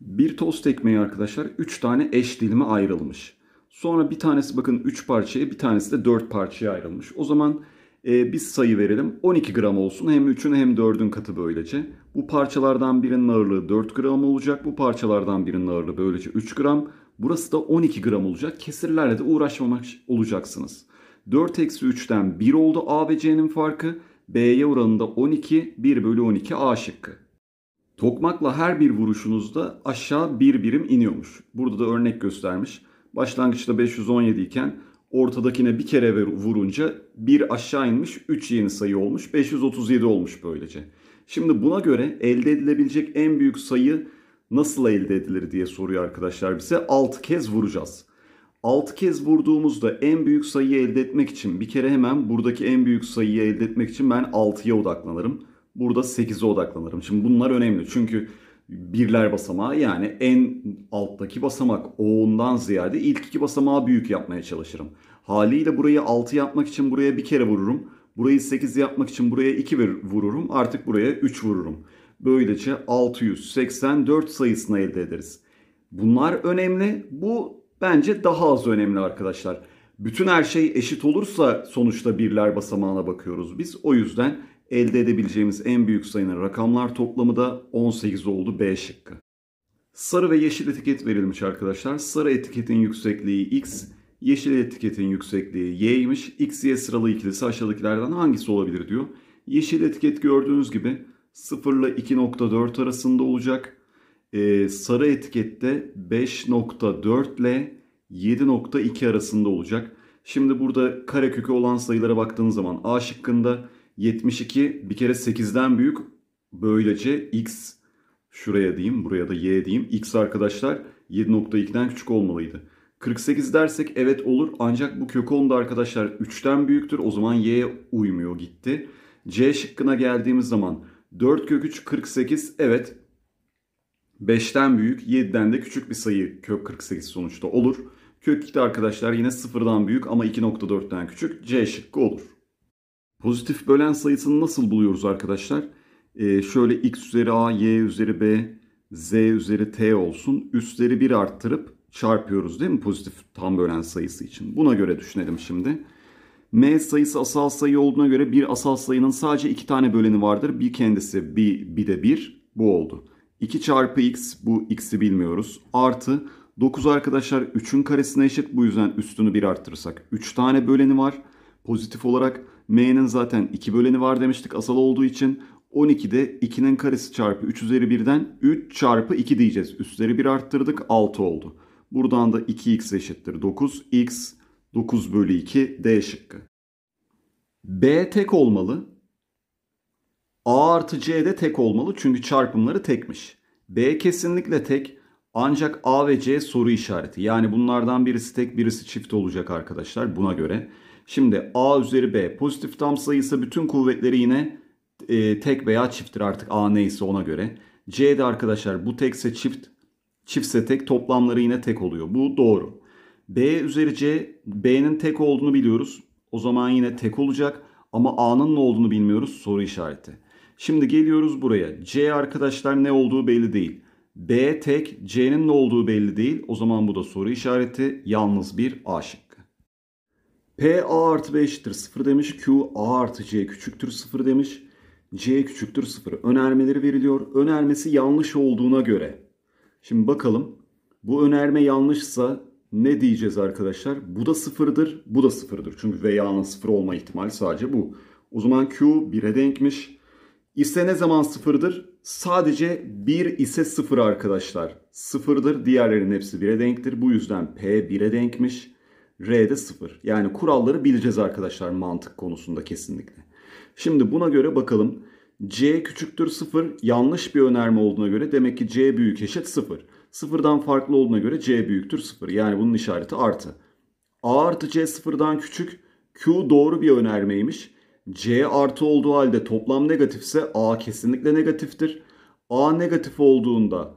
Bir tost ekmeği arkadaşlar 3 tane eş dilime ayrılmış. Sonra bir tanesi bakın 3 parçaya, bir tanesi de 4 parçaya ayrılmış. O zaman biz sayı verelim. 12 gram olsun. Hem 3'ün hem 4'ün katı böylece. Bu parçalardan birinin ağırlığı 4 gram olacak. Bu parçalardan birinin ağırlığı böylece 3 gram. Burası da 12 gram olacak. Kesirlerle de uğraşmamak olacaksınız. 4-3'ten 1 oldu A ve C'nin farkı. B'ye oranında 12, 1/12 A şıkkı. Tokmakla her bir vuruşunuzda aşağı bir birim iniyormuş. Burada da örnek göstermiş. Başlangıçta 517 iken ortadakine bir kere vurunca 1 aşağı inmiş, 3 yeni sayı olmuş, 537 olmuş böylece. Şimdi buna göre elde edilebilecek en büyük sayı nasıl elde edilir diye soruyor arkadaşlar bize. 6 kez vuracağız. 6 kez vurduğumuzda en büyük sayıyı elde etmek için bir kere hemen buradaki en büyük sayıyı elde etmek için ben 6'ya odaklanırım. Burada 8'e odaklanırım. Şimdi bunlar önemli çünkü birler basamağı yani en alttaki basamak ondan ziyade ilk iki basamağı büyük yapmaya çalışırım. Haliyle burayı 6 yapmak için buraya bir kere vururum. Burayı 8 yapmak için buraya 2 vururum. Artık buraya 3 vururum. Böylece 684 sayısını elde ederiz. Bunlar önemli. Bu bence daha az önemli arkadaşlar. Bütün her şey eşit olursa sonuçta birler basamağına bakıyoruz biz. O yüzden elde edebileceğimiz en büyük sayının rakamlar toplamı da 18 oldu B şıkkı. Sarı ve yeşil etiket verilmiş arkadaşlar. Sarı etiketin yüksekliği X, yeşil etiketin yüksekliği Y'ymiş. X, Y sıralı ikilisi aşağıdakilerden hangisi olabilir diyor. Yeşil etiket gördüğünüz gibi 0 ile 2.4 arasında olacak. Sarı etikette 5.4 ile 7.2 arasında olacak. Şimdi burada karekökü olan sayılara baktığınız zaman A şıkkında 72 bir kere 8'den büyük, böylece X şuraya diyeyim, buraya da Y diyeyim. X arkadaşlar 7.2'den küçük olmalıydı. 48 dersek evet olur, ancak bu kök 10 da arkadaşlar 3'ten büyüktür. O zaman Y'ye uymuyor, gitti. C şıkkına geldiğimiz zaman 4 kök 3, 48, evet 5'ten büyük 7'den de küçük bir sayı kök 48 sonuçta olur. Kök 2 de arkadaşlar yine 0'dan büyük ama 2.4'ten küçük, C şıkkı olur. Pozitif bölen sayısını nasıl buluyoruz arkadaşlar? Şöyle x üzeri a, y üzeri b, z üzeri t olsun. Üstleri 1 arttırıp çarpıyoruz değil mi? Pozitif tam bölen sayısı için. Buna göre düşünelim şimdi. M sayısı asal sayı olduğuna göre bir asal sayının sadece 2 tane böleni vardır. Bir kendisi, bir de 1. Bu oldu. 2 çarpı x, bu x'i bilmiyoruz. Artı 9 arkadaşlar 3'ün karesine eşit. Bu yüzden üstünü 1 arttırırsak 3 tane böleni var. Pozitif olarak m'nin zaten 2 böleni var demiştik asal olduğu için. 12'de 2'nin karesi çarpı 3 üzeri 1'den 3 çarpı 2 diyeceğiz. Üstleri 1 arttırdık, 6 oldu. Buradan da 2x eşittir 9. X 9/2 D şıkkı. B tek olmalı. A artı C de tek olmalı çünkü çarpımları tekmiş. B kesinlikle tek, ancak A ve C soru işareti. Yani bunlardan birisi tek, birisi çift olacak arkadaşlar buna göre. Şimdi A üzeri B pozitif tam sayısı, bütün kuvvetleri yine tek veya çifttir, artık A neyse ona göre. C de arkadaşlar bu tekse çift, çiftse tek, toplamları yine tek oluyor. Bu doğru. B üzeri C, B'nin tek olduğunu biliyoruz. O zaman yine tek olacak ama A'nın ne olduğunu bilmiyoruz, soru işareti. Şimdi geliyoruz buraya. C arkadaşlar ne olduğu belli değil. B tek, C'nin ne olduğu belli değil. O zaman bu da soru işareti, yalnız bir A şıkkı. P A artı B eşittir 0 demiş. Q A artı C küçüktür 0 demiş. C küçüktür 0. Önermeleri veriliyor. Önermesi yanlış olduğuna göre. Şimdi bakalım. Bu önerme yanlışsa ne diyeceğiz arkadaşlar? Bu da 0'dır. Bu da 0'dır. Çünkü V A'nın 0 olma ihtimali sadece bu. O zaman Q 1'e denkmiş. İse ne zaman 0'dır? Sadece 1 ise 0 arkadaşlar. 0'dır. Diğerlerinin hepsi 1'e denktir. Bu yüzden P 1'e denkmiş. R'de 0. Yani kuralları bileceğiz arkadaşlar mantık konusunda kesinlikle. Şimdi buna göre bakalım. C küçüktür 0 yanlış bir önerme olduğuna göre demek ki C büyük eşit 0. 0'dan farklı olduğuna göre C büyüktür 0. Yani bunun işareti artı. A artı C 0'dan küçük. Q doğru bir önermeymiş. C artı olduğu halde toplam negatifse A kesinlikle negatiftir. A negatif olduğunda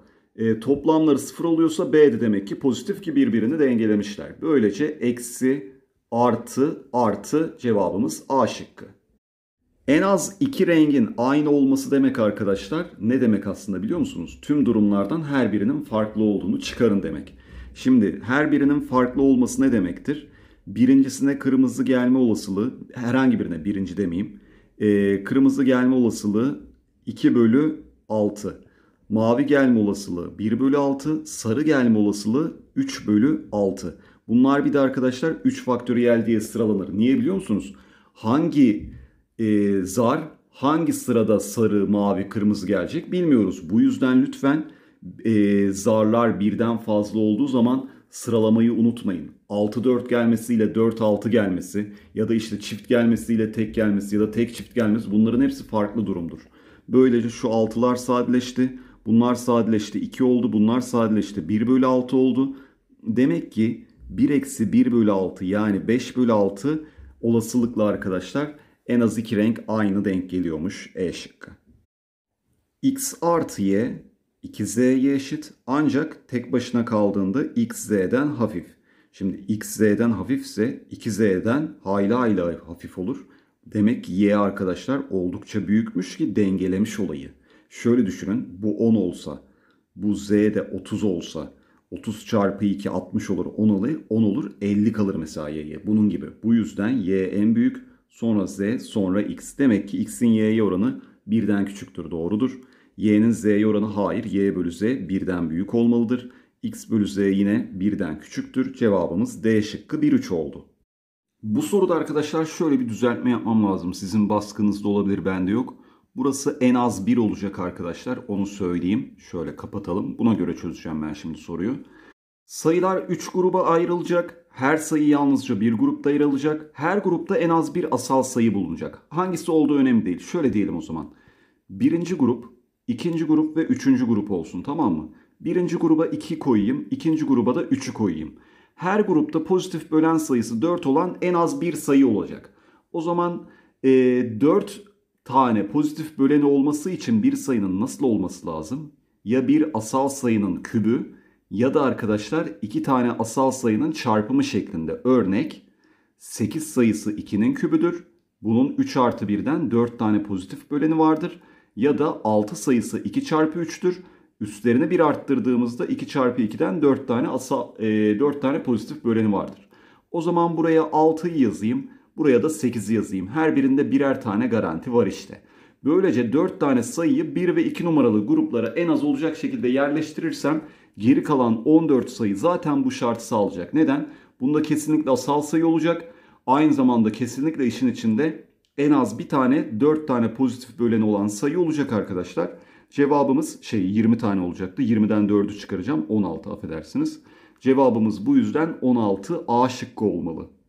toplamları 0 oluyorsa B'de demek ki pozitif, ki birbirini dengelemişler. Böylece eksi artı artı, cevabımız A şıkkı. En az iki rengin aynı olması demek arkadaşlar ne demek aslında biliyor musunuz? Tüm durumlardan her birinin farklı olduğunu çıkarın demek. Şimdi her birinin farklı olması ne demektir? Birincisine kırmızı gelme olasılığı, herhangi birine birinci demeyeyim. Kırmızı gelme olasılığı 2/6. Mavi gelme olasılığı 1/6. Sarı gelme olasılığı 3/6. Bunlar bir de arkadaşlar 3 faktöriyel diye sıralanır. Niye biliyor musunuz? Hangi zar hangi sırada sarı, mavi, kırmızı gelecek bilmiyoruz. Bu yüzden lütfen zarlar birden fazla olduğu zaman sıralamayı unutmayın. 6-4 gelmesiyle 4-6 gelmesi ya da işte çift gelmesiyle tek gelmesi ya da tek çift gelmesi bunların hepsi farklı durumdur. Böylece şu 6'lar sadeleşti. Bunlar sadeleşti 2 oldu. Bunlar sadeleşti 1/6 oldu. Demek ki 1-1/6 yani 5/6 olasılıkla arkadaşlar en az iki renk aynı denk geliyormuş. E şıkkı. X artı y 2z'ye eşit ancak tek başına kaldığında xz'den hafif. Şimdi xz'den hafifse 2z'den hayli hayli hafif olur. Demek ki y arkadaşlar oldukça büyükmüş ki dengelemiş olayı. Şöyle düşünün, bu 10 olsa, bu z de 30 olsa 30 × 2 60 olur, 10 olur 50 kalır mesela y'ye. Bunun gibi. Bu yüzden y en büyük, sonra z, sonra x. Demek ki x'in y'ye oranı 1'den küçüktür, doğrudur. Y'nin z'ye oranı hayır, y bölü z 1'den büyük olmalıdır. X bölü z yine 1'den küçüktür. Cevabımız D şıkkı 1-3 oldu. Bu soruda arkadaşlar şöyle bir düzeltme yapmam lazım. Sizin baskınızda olabilir, bende yok. Burası en az 1 olacak arkadaşlar, onu söyleyeyim. Şöyle kapatalım, buna göre çözeceğim ben şimdi soruyu. Sayılar 3 gruba ayrılacak. Her sayı yalnızca bir grupta yer alacak. Her grupta en az bir asal sayı bulunacak. Hangisi olduğu önemli değil. Şöyle diyelim o zaman. Birinci grup, ikinci grup ve üçüncü grup olsun, tamam mı? Birinci gruba 2 koyayım, ikinci gruba da 3'ü koyayım. Her grupta pozitif bölen sayısı 4 olan en az bir sayı olacak. O zaman 4 tane pozitif böleni olması için bir sayının nasıl olması lazım? Ya bir asal sayının kübü ya da arkadaşlar 2 tane asal sayının çarpımı şeklinde. Örnek 8 sayısı 2'nin kübüdür. Bunun 3 + 1'den 4 tane pozitif böleni vardır. Ya da 6 sayısı 2 × 3'tür. Üstlerini 1 arttırdığımızda 2 × 2'den 4 tane pozitif böleni vardır. O zaman buraya 6'yı yazayım. Buraya da 8'i yazayım. Her birinde birer tane garanti var işte. Böylece 4 tane sayıyı 1 ve 2 numaralı gruplara en az olacak şekilde yerleştirirsem geri kalan 14 sayı zaten bu şartı sağlayacak. Neden? Bunda kesinlikle asal sayı olacak. Aynı zamanda kesinlikle işin içinde en az bir tane 4 tane pozitif böleni olan sayı olacak arkadaşlar. Cevabımız 20 tane olacaktı. 20'den 4'ü çıkaracağım. 16, affedersiniz. Cevabımız bu yüzden 16 A şıkkı olmalı.